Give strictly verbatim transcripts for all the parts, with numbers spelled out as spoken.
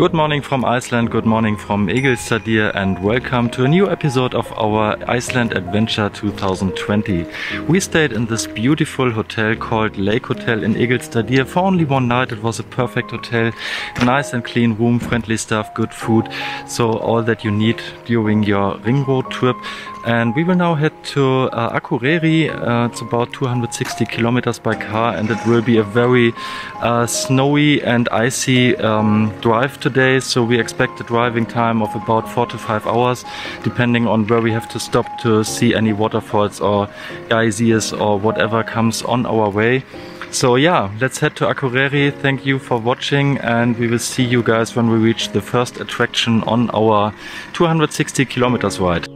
Good morning from Iceland, good morning from Egilsstaðir, and welcome to a new episode of our Iceland Adventure two thousand twenty. We stayed in this beautiful hotel called Lake Hotel in Egilsstaðir for only one night. It was a perfect hotel, nice and clean room, friendly staff, good food, so all that you need during your ring road trip. And we will now head to uh, Akureyri. Uh, it's about two hundred sixty kilometers by car, and it will be a very uh, snowy and icy um, drive today. So we expect a driving time of about four to five hours, depending on where we have to stop to see any waterfalls or geysers or whatever comes on our way. So yeah, let's head to Akureyri. Thank you for watching, and we will see you guys when we reach the first attraction on our two hundred sixty kilometers ride.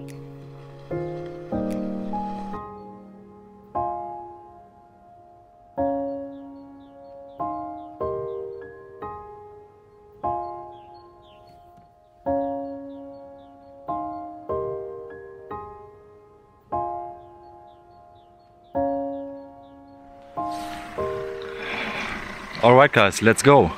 Alright guys, let's go!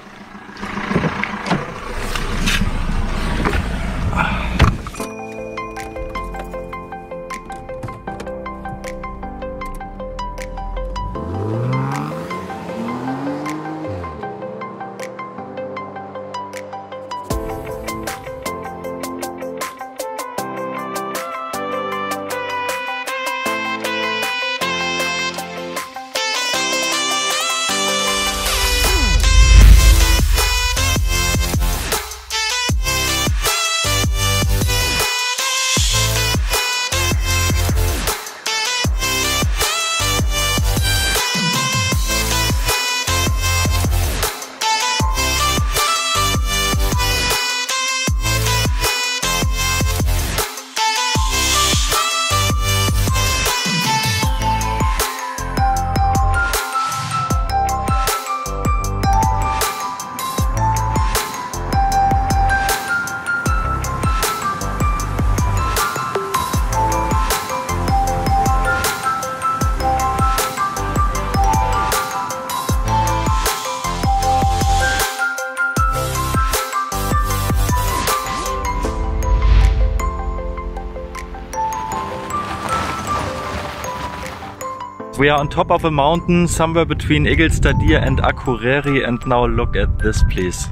We are on top of a mountain, somewhere between Egilsstaðir and Akureyri, and now look at this place.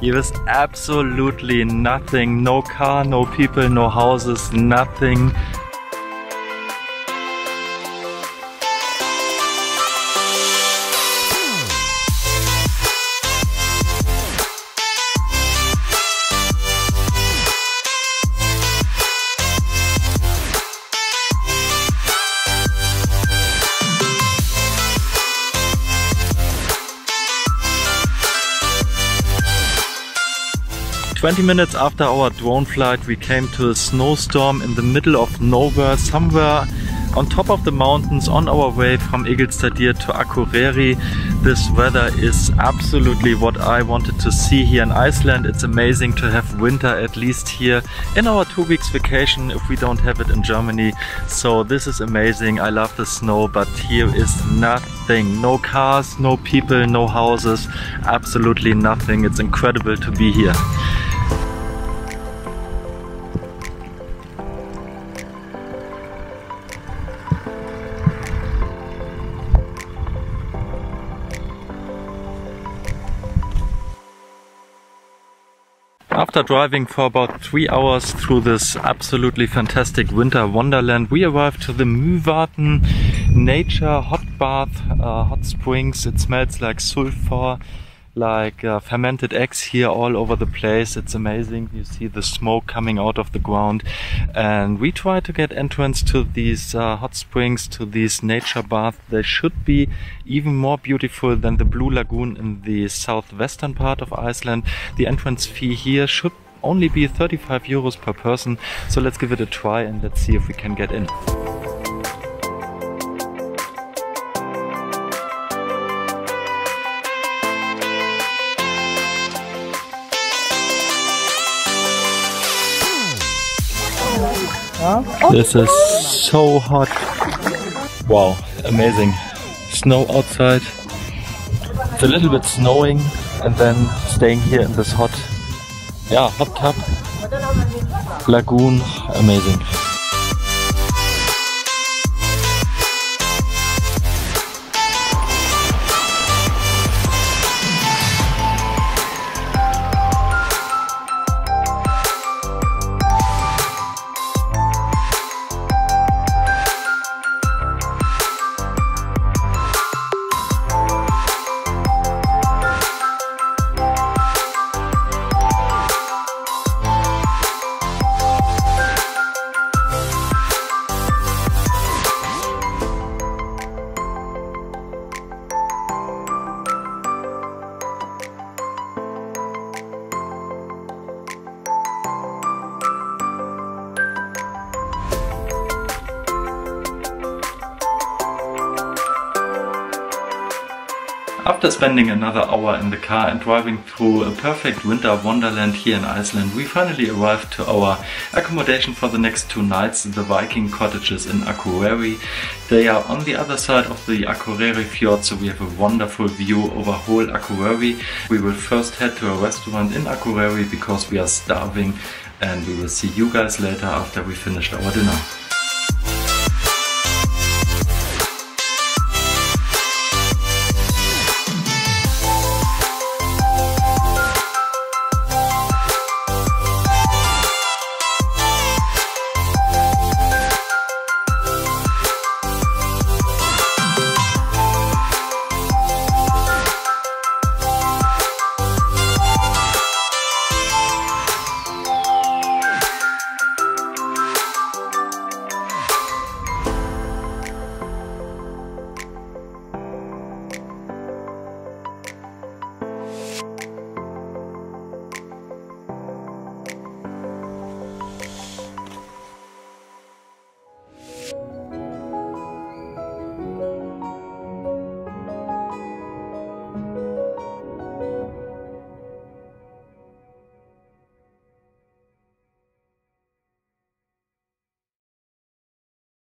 Here is absolutely nothing, no car, no people, no houses, nothing. twenty minutes after our drone flight, we came to a snowstorm in the middle of nowhere, somewhere on top of the mountains on our way from Egilsstaðir to Akureyri. This weather is absolutely what I wanted to see here in Iceland. It's amazing to have winter at least here in our two weeks vacation if we don't have it in Germany. So this is amazing. I love the snow, but here is nothing. No cars, no people, no houses, absolutely nothing. It's incredible to be here. After driving for about three hours through this absolutely fantastic winter wonderland, we arrived to the Myvatn Nature Hot Bath, uh, hot springs. It smells like sulfur, like uh, fermented eggs here all over the place. It's amazing. You see the smoke coming out of the ground. And we try to get entrance to these uh, hot springs, to these nature baths. They should be even more beautiful than the Blue Lagoon in the southwestern part of Iceland. The entrance fee here should only be thirty-five euros per person. So let's give it a try and let's see if we can get in. This is so hot. Wow, amazing. Snow outside. It's a little bit snowing, and then staying here in this hot ja, hopp, hopp. Lagoon, amazing. After spending another hour in the car and driving through a perfect winter wonderland here in Iceland, we finally arrived to our accommodation for the next two nights, the Viking Cottages in Akureyri. They are on the other side of the Akureyri Fjord, so we have a wonderful view over whole Akureyri. We will first head to a restaurant in Akureyri because we are starving, and we will see you guys later after we finished our dinner.